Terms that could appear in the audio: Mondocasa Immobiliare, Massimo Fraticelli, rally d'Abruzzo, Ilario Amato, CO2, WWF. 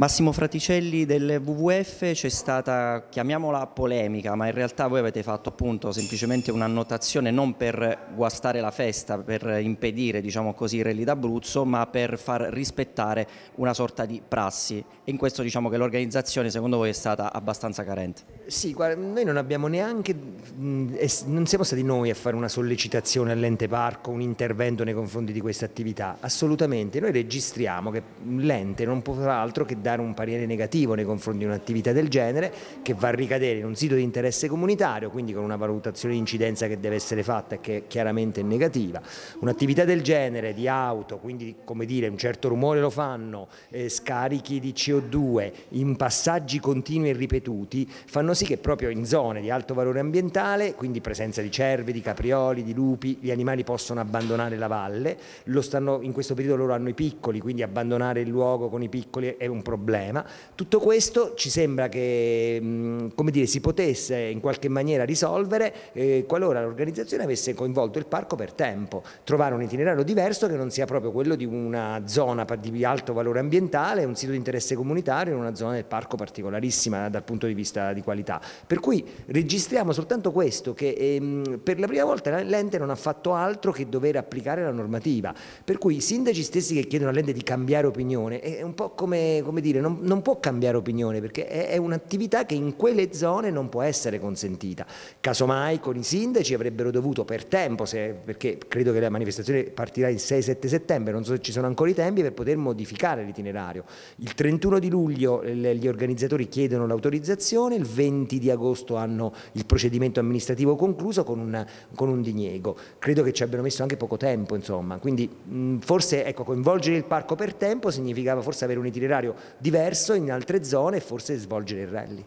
Massimo Fraticelli del WWF, c'è stata, chiamiamola polemica, ma in realtà voi avete fatto appunto semplicemente un'annotazione non per guastare la festa, per impedire, diciamo così, il rally d'Abruzzo, ma per far rispettare una sorta di prassi, e in questo diciamo che l'organizzazione secondo voi è stata abbastanza carente. Sì, guarda, noi non abbiamo neanche, non siamo stati noi a fare una sollecitazione all'ente parco, un intervento nei confronti di questa attività, assolutamente. Noi registriamo che l'ente non potrà altro che dare un parere negativo nei confronti di un'attività del genere, che va a ricadere in un sito di interesse comunitario, quindi con una valutazione di incidenza che deve essere fatta e che chiaramente è negativa. Un'attività del genere di auto, quindi come dire un certo rumore lo fanno, scarichi di CO2 in passaggi continui e ripetuti, fanno sì che proprio in zone di alto valore ambientale, quindi presenza di cervi, di caprioli, di lupi, gli animali possono abbandonare la valle. Lo stanno, in questo periodo loro hanno i piccoli, quindi abbandonare il luogo con i piccoli è un problema. Tutto questo ci sembra che, come dire, si potesse in qualche maniera risolvere qualora l'organizzazione avesse coinvolto il parco per tempo, trovare un itinerario diverso che non sia proprio quello di una zona di alto valore ambientale, un sito di interesse comunitario, in una zona del parco particolarissima dal punto di vista di qualità. Per cui registriamo soltanto questo, che per la prima volta l'ente non ha fatto altro che dover applicare la normativa, per cui i sindaci stessi che chiedono all'ente di cambiare opinione è un po' come dire, non può cambiare opinione, perché è un'attività che in quelle zone non può essere consentita. Casomai con i sindaci avrebbero dovuto per tempo, perché credo che la manifestazione partirà il 6-7 settembre, non so se ci sono ancora i tempi per poter modificare l'itinerario. Il 31 di luglio gli organizzatori chiedono l'autorizzazione, il 20 di agosto hanno il procedimento amministrativo concluso con un diniego. Credo che ci abbiano messo anche poco tempo, insomma. Quindi forse, ecco, coinvolgere il parco per tempo significava forse avere un itinerario diverso in altre zone e forse svolgere il rally.